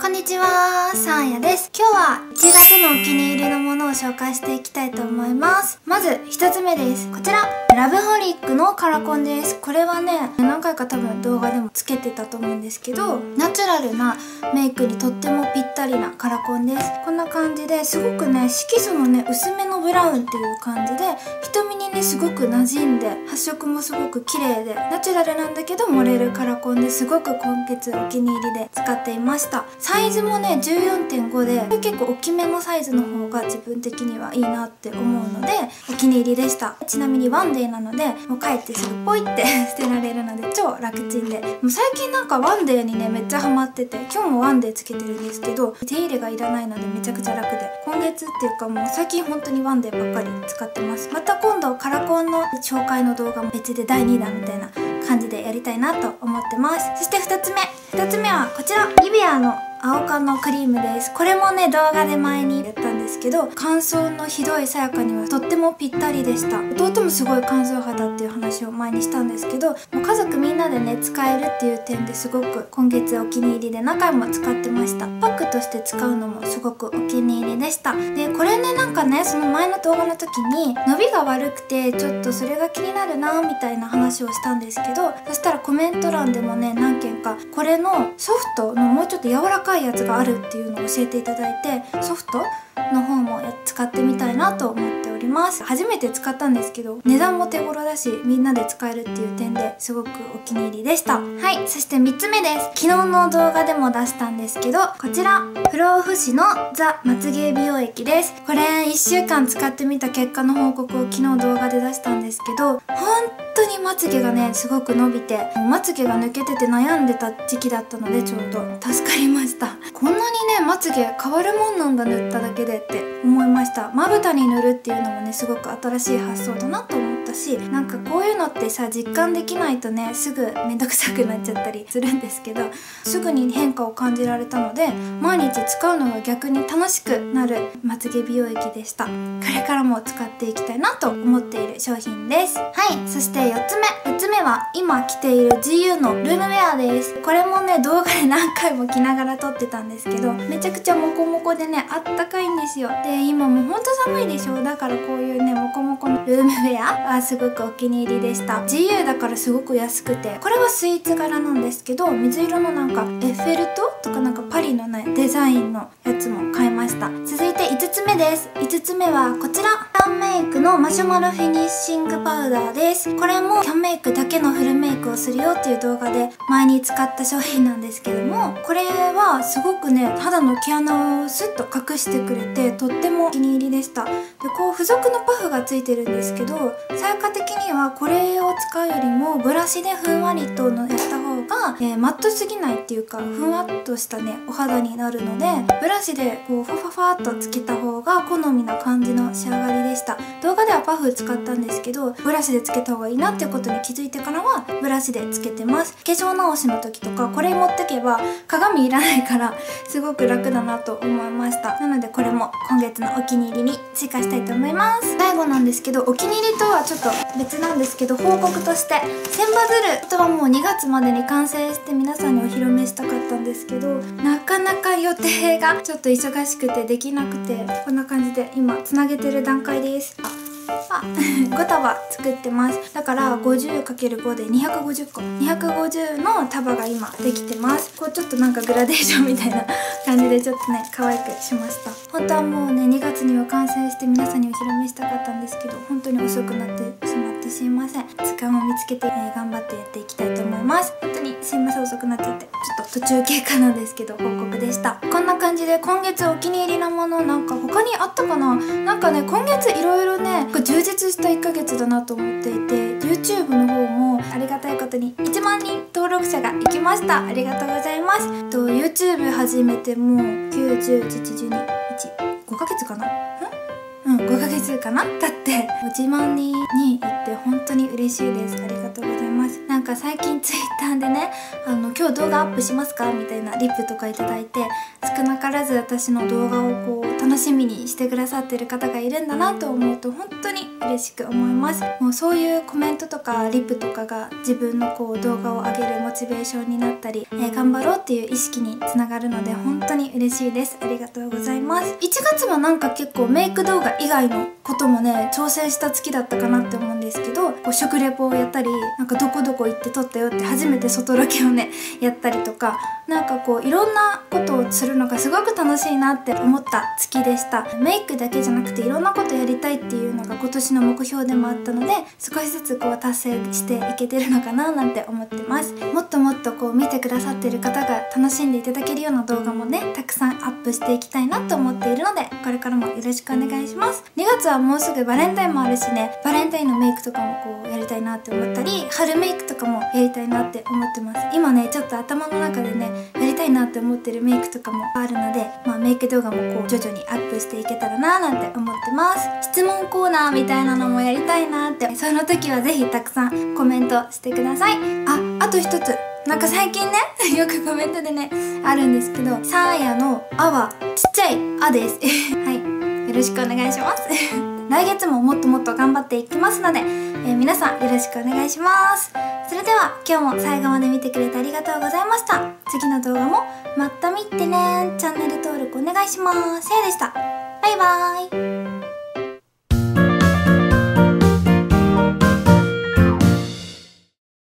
こんにちは、さんやです。今日は1月のお気に入りのものを紹介していきたいと思います。まず1つ目です。こちら、ラブホリックのカラコンです。これはね、何回か多分動画でもつけてたと思うんですけど、ナチュラルなメイクにとってもぴったりなカラコンです。こんな感じですごくね、色素のね、薄めのブラウンっていう感じで、瞳にね、すごく馴染んで、発色もすごく綺麗で、ナチュラルなんだけど盛れるカラコンですごく今月お気に入りで使っていました。サイズもね 14.5 で結構大きめのサイズの方が自分的にはいいなって思うのでお気に入りでした。ちなみにワンデーなのでもう帰ってすぐポイって捨てられるので超楽ちんで、もう最近なんかワンデーにねめっちゃハマってて、今日もワンデーつけてるんですけど手入れがいらないのでめちゃくちゃ楽で、今月っていうかもう最近本当にワンデーばっかり使ってます。また今度カラコンの紹介の動画も別で第2弾みたいな感じでやりたいなと思ってます。そして2つ目はこちら、ニベアの青缶のクリームです。これもね動画で前にやったんですけど、乾燥のひどいさやかにはとってもぴったりでした。弟もすごい乾燥肌っていう話を前にしたんですけど、もう家族みんなでね使えるっていう点ですごく今月お気に入りで何回も使ってました。パックとして使うのもすごくお気に入りでした。でこれねなんかねその前の動画の時に伸びが悪くてちょっとそれが気になるなみたいな話をしたんですけど、そしたらコメント欄でもね何件かこれのソフトのもうちょっと柔らかいやつがあるっていうのを教えていただいて、ソフトの方も使ってみたいなと思っております。初めて使ったんですけど値段も手頃だしみんなで使えるっていう点ですごくお気に入りでした。はい、そして3つ目です。昨日の動画でも出したんですけど、こちら不老不死のザまつげ美容液です。これ1週間使ってみた結果の報告を昨日動画で出したんですけど、本当にまつげがねすごく伸びて、まつげが抜けてて悩んでた時期だったのでちょうど助かりました。こんなにねまつげ変わるもんなんだ、塗っただけでって思いました。まぶたに塗るっていうのもねすごく新しい発想だなと思ったし、なんかこういうのってさ実感できないとねすぐめんどくさくなっちゃったりするんですけど、すぐに変化を感じられたので毎日使うのが逆に楽しくなるまつげ美容液でした。これからも使っていきたいなと思っている商品です。はい、そして4つ目は今着ている GU のルームウェアです。これもね動画で何回も着ながら撮ってたんですけど、めちゃくちゃモコモコでねあったかいんですよ。で今もうほんと寒いでしょ、だからこういうねモコモコのルームウェアはすごくお気に入りでした。 GU だからすごく安くて、これはスイーツ柄なんですけど水色のなんかエッフェル塔とかなんかパリのねデザインのやつも買いました。続いて5つ目です。5つ目はこちら、キャンメイクのマシュマロフィニッシングパウダーです。これもキャンメイクだけのフルメイクをするよっていう動画で前に使った商品なんですけども、これはすごくね肌の毛穴をスッと隠してくれてとってもお気に入りでした。でこう付属のパフがついてるんですけど、さやか的にはこれを使うよりもブラシでふんわりとのやった方が、マットすぎないっていうかふんわっとしたねお肌になるので、ブラシでこうファファファっとつけた方が好みな感じの仕上がりでした。動画ではパフ使ったんですけどブラシでつけた方がいいなっていうことに気づいてからはブラシでつけてます。化粧直しの時とかこれ持ってけば鏡いらないからすごく楽だなと思いました。なのでこれも今月のお気に入りに追加したいと思います。最後なんですけどお気に入りとはちょっと別なんですけど、報告として千羽鶴とはもう2月までに完成して皆さんにお披露目したかったんですけど、なかなか予定がちょっと忙しくてできなくて、こんな感じで今つなげてる段階です。5束作ってます。だから 50×5 で250個、250の束が今できてます。こうちょっとなんかグラデーションみたいな感じでちょっとね可愛くしました。本当はもうね2月には完成して皆さんにお披露目したかったんですけど本当に遅くなってしまってすいません。時間を見つけて、頑張ってやっていきたいと思います。本当にすいません遅くなっちゃって、ちょっと途中経過なんですけど報告でした。こんな感じで今月お気に入りのものなんか他にあったかな。なんかね今月いろいろね充実した1ヶ月だなと思っていて、 YouTube の方もありがたいことに1万人登録者がいきました。ありがとうございます。YouTube 始めてもう9、10、11、12、1、5ヶ月かな、5ヶ月かな経って1万人に行って本当に嬉しいです。ありがとうございます。なんかなんか最近ツイッターでね今日動画アップしますかみたいなリプとかいただいて、少なからず私の動画をこう楽しみにしてくださってる方がいるんだなと思うと本当に嬉しく思います。もうそういうコメントとかリプとかが自分のこう動画を上げるモチベーションになったり、頑張ろうっていう意識につながるので本当に嬉しいです。ありがとうございます。1月はなんか結構メイク動画以外のこともね挑戦した月だったかなって思うんですけど、こう食レポをやったり、なんかどこどこ行って撮ったよって初めて外ロケをねやったりとか、なんかこういろんなことをするのがすごく楽しいなって思った月でした。メイクだけじゃなくていろんなことやりたいっていうのが今年の目標でもあったので、少しずつこう達成していけてるのかななんて思ってます。もっともっとこう見てくださってる方が楽しんでいただけるような動画もねたくさんアップしていきたいなと思っているので、これからもよろしくお願いします。2月はもうすぐバレンタインもあるしね、バレンタインのメイクとかもこうやりたいなって思ったり、春メイクとかもやりたいなって思ってます。今ねちょっと頭の中でねやりたいなって思ってるメイクとかもあるので、まあ、メイク動画もこう徐々にアップしていけたらななんて思ってます。質問コーナーみたいなのもやりたいなって、その時はぜひたくさんコメントしてください。あと一つ、なんか最近ねよくコメントでねあるんですけど、サーヤの「あ」はちっちゃい「あ」ですはい、よろしくお願いします来月ももっともっと頑張っていきますので、皆さんよろしくお願いします。それでは今日も最後まで見てくれてありがとうございました。次の動画もまた見てね。チャンネル登録お願いします。せいでした。バイバーイ。